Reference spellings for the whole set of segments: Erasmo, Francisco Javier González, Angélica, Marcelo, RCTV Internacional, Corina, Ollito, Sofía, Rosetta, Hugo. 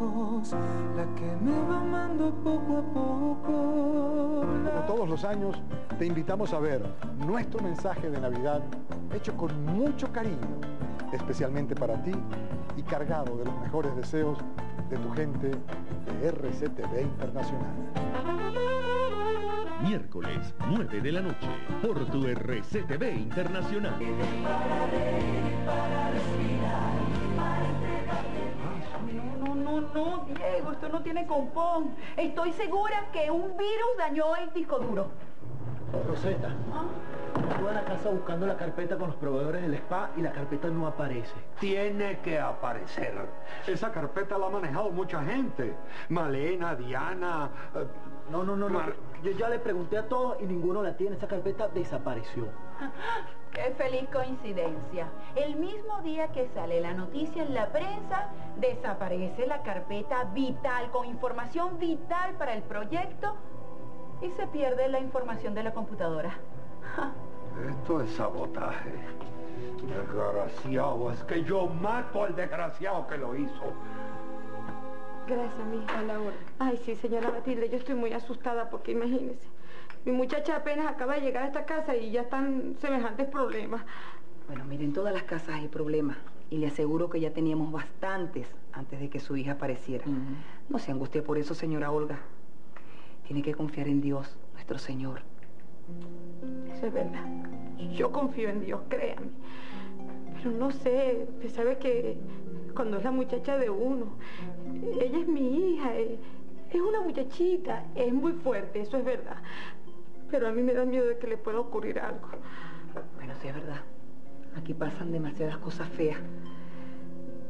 lejos, la que me va amando poco a poco. Como todos los años, te invitamos a ver nuestro mensaje de Navidad, hecho con mucho cariño, especialmente para ti y cargado de los mejores deseos de tu gente de RCTV Internacional. Miércoles, 9 de la noche, por tu RCTV Internacional. No, Diego, esto no tiene compón. Estoy segura que un virus dañó el disco duro. Rosetta, estuve en la casa buscando la carpeta con los proveedores del spa y la carpeta no aparece. Tiene que aparecer. Esa carpeta la ha manejado mucha gente. Malena, Diana... No, yo ya le pregunté a todos y ninguno la tiene. Esa carpeta desapareció. ¡Qué feliz coincidencia! El mismo día que sale la noticia en la prensa, desaparece la carpeta vital, con información vital para el proyecto, y se pierde la información de la computadora. Esto es sabotaje. Desgraciado, es que yo mato al desgraciado que lo hizo. Gracias, mi hija Laura. Ay, sí, señora Matilde, yo estoy muy asustada porque imagínese, mi muchacha apenas acaba de llegar a esta casa y ya están semejantes problemas. Bueno, miren, en todas las casas hay problemas y le aseguro que ya teníamos bastantes antes de que su hija apareciera. No se angustie por eso, señora Olga. Tiene que confiar en Dios, nuestro Señor. Eso es verdad. Yo confío en Dios, créame. Pero no sé, usted sabe que cuando es la muchacha de uno, ella es mi hija, es una muchachita, es muy fuerte, eso es verdad. Pero a mí me da miedo de que le pueda ocurrir algo. Bueno, sí es verdad. Aquí pasan demasiadas cosas feas.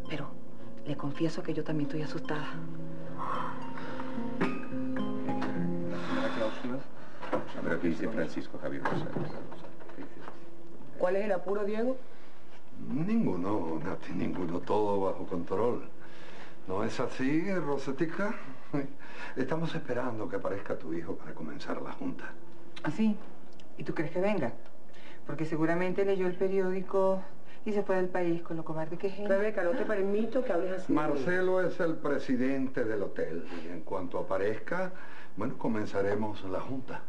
Pero le confieso que yo también estoy asustada. ¿La cláusula? A ver, ¿qué dice Francisco Javier González? ¿Cuál es el apuro, Diego? Ninguno, Nati, ninguno, todo bajo control. ¿No es así, Rosetica? Estamos esperando que aparezca tu hijo para comenzar la junta. ¿Ah, sí? ¿Y tú crees que venga? Porque seguramente leyó el periódico y se fue del país con lo cobarde que es. Rebeca, no te permito que hables así. Marcelo es el presidente del hotel y en cuanto aparezca, bueno, comenzaremos la junta.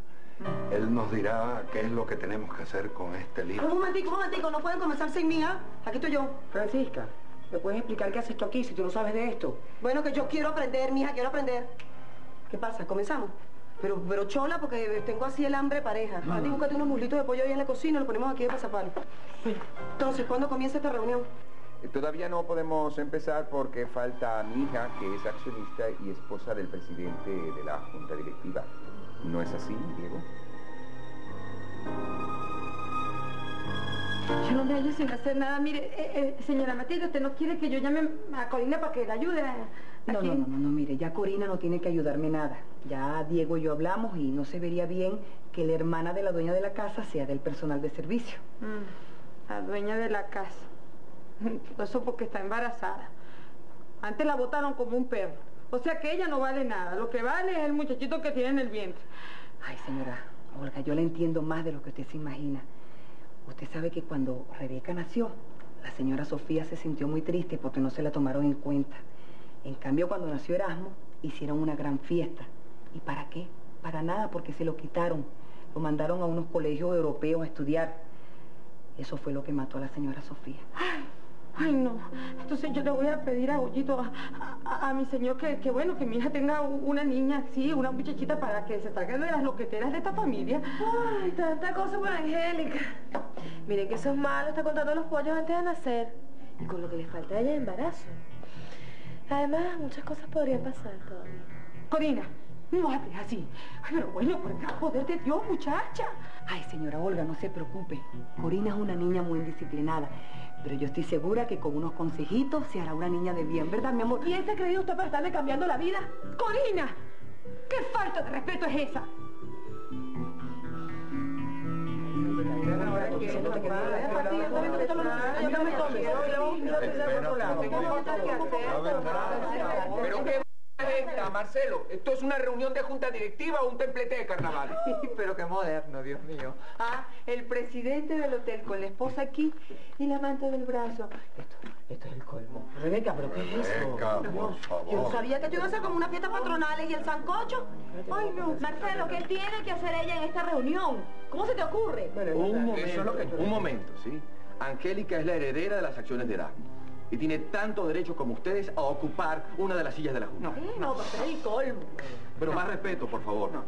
Él nos dirá qué es lo que tenemos que hacer con este libro. Un momentico, no pueden comenzar sin mí, ¿ah? Aquí estoy yo. Francisca, ¿me puedes explicar qué haces tú aquí si tú no sabes de esto? Bueno, que yo quiero aprender, mija, quiero aprender. ¿Qué pasa? ¿Comenzamos? Pero chola, porque tengo así el hambre pareja. Mati, búscate unos muslitos de pollo ahí en la cocina, lo ponemos aquí de pasapalo. Entonces, ¿cuándo comienza esta reunión? Todavía no podemos empezar porque falta mi hija, que es accionista y esposa del presidente de la junta directiva. ¿No es así, Diego? Yo no me hallo sin hacer nada. Mire, señora Matilde, ¿usted no quiere que yo llame a Corina para que la ayude? No, mire, ya Corina no tiene que ayudarme nada. Ya Diego y yo hablamos y no se vería bien que la hermana de la dueña de la casa sea del personal de servicio. La dueña de la casa. Eso porque está embarazada. Antes la botaron como un perro. O sea que ella no vale nada, lo que vale es el muchachito que tiene en el vientre. Ay, señora Olga, yo la entiendo más de lo que usted se imagina. Usted sabe que cuando Rebeca nació, la señora Sofía se sintió muy triste porque no se la tomaron en cuenta. En cambio, cuando nació Erasmo, hicieron una gran fiesta. ¿Y para qué? Para nada, porque se lo quitaron. Lo mandaron a unos colegios europeos a estudiar. Eso fue lo que mató a la señora Sofía. Ay, no. Entonces yo le voy a pedir a Ollito, a mi señor, que bueno, que mi hija tenga una niña, sí, una muchachita, para que se salga de las loqueteras de esta familia. Ay, tanta cosa por Angélica. Miren que eso es malo, está contando los pollos antes de nacer. Y con lo que le falta a ella de embarazo. Además, muchas cosas podrían pasar todavía. Corina, no hables así. Ay, pero bueno, por el poder de Dios, muchacha. Ay, señora Olga, no se preocupe. Corina es una niña muy disciplinada. Pero yo estoy segura que con unos consejitos se hará una niña de bien, ¿verdad, mi amor? ¿Quién se ha creído usted para estarle cambiando la vida? ¡Corina! ¿Qué falta de respeto es esa? espera, Marcelo, ¿esto es una reunión de junta directiva o un templete de carnaval? Pero qué moderno, Dios mío. Ah, el presidente del hotel con la esposa aquí y la amante del brazo. Esto es el colmo. Rebeca, ¿pero qué es eso? Rebeca, por favor. Yo sabía que tú ibas a hacer como una fiesta patronal y el sancocho. Ay, no. Marcelo, ¿qué tiene que hacer ella en esta reunión? ¿Cómo se te ocurre? Un momento, ¿sí? Angélica es la heredera de las acciones de Erasmo y tiene tantos derechos como ustedes a ocupar una de las sillas de la Junta. No, pero es el colmo. Pero más respeto, por favor. No.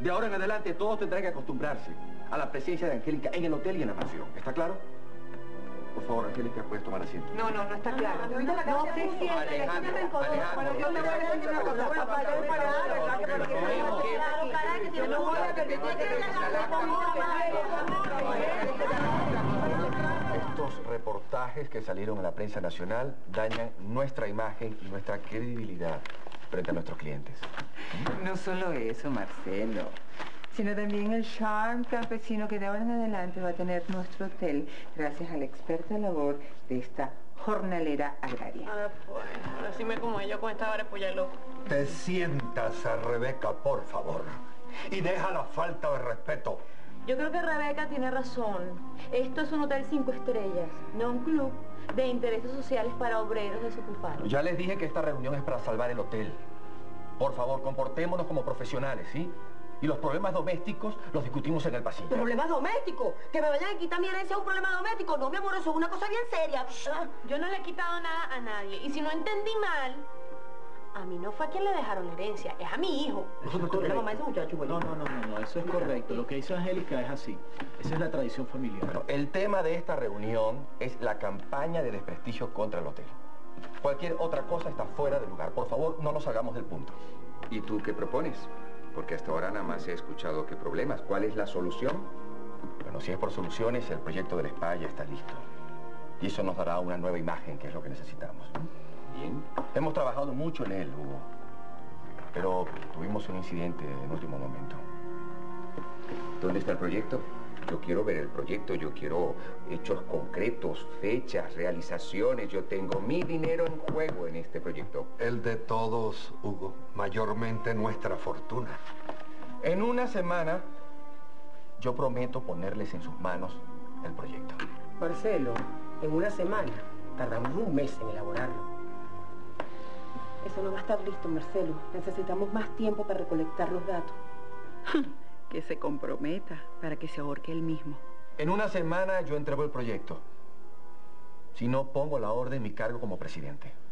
De ahora en adelante todos tendrán que acostumbrarse a la presencia de Angélica en el hotel y en la mansión. ¿Está claro? Por favor, Angélica, ¿puedes tomar asiento? No está claro. No se siente, le estoy rencoroso. Bueno, yo te voy a decir una cosa. Bueno, yo no voy a permitir que la comida Estos reportajes que salieron en la prensa nacional dañan nuestra imagen y nuestra credibilidad frente a nuestros clientes. No solo eso, Marcelo, sino también el charme campesino que de ahora en adelante va a tener nuestro hotel gracias a la experta labor de esta jornalera agraria. Ah, pues, ahora sí me como yo con esta vara polla loco. Te sientas a Rebeca, por favor, y deja la falta de respeto. Yo creo que Rebeca tiene razón. Esto es un hotel 5 estrellas, no un club de intereses sociales para obreros desocupados. Ya les dije que esta reunión es para salvar el hotel. Por favor, comportémonos como profesionales, ¿sí? Y los problemas domésticos los discutimos en el pasillo. ¿Problemas domésticos? ¿Que me vayan a quitar mi herencia un problema doméstico? No, mi amor, eso es una cosa bien seria. Yo no le he quitado nada a nadie. Y si no entendí mal, a mí no fue a quien le dejaron la herencia, es a mi hijo. No, eso es correcto. Lo que hizo Angélica es así. Esa es la tradición familiar. Bueno, el tema de esta reunión es la campaña de desprestigio contra el hotel. Cualquier otra cosa está fuera de lugar. Por favor, no nos salgamos del punto. ¿Y tú qué propones? Porque hasta ahora nada más he escuchado que problemas. ¿Cuál es la solución? Bueno, si es por soluciones, el proyecto del spa ya está listo. Y eso nos dará una nueva imagen, que es lo que necesitamos. Bien. Hemos trabajado mucho en él, Hugo. Pero tuvimos un incidente en último momento. ¿Dónde está el proyecto? Yo quiero ver el proyecto, yo quiero hechos concretos, fechas, realizaciones. Yo tengo mi dinero en juego en este proyecto. El de todos, Hugo. Mayormente nuestra fortuna. En una semana, yo prometo ponerles en sus manos el proyecto. Marcelo, en una semana. Tardamos un mes en elaborarlo. Eso no va a estar listo, Marcelo. Necesitamos más tiempo para recolectar los datos. Que se comprometa para que se ahorque él mismo. En una semana yo entrego el proyecto. Si no, pongo la orden en mi cargo como presidente.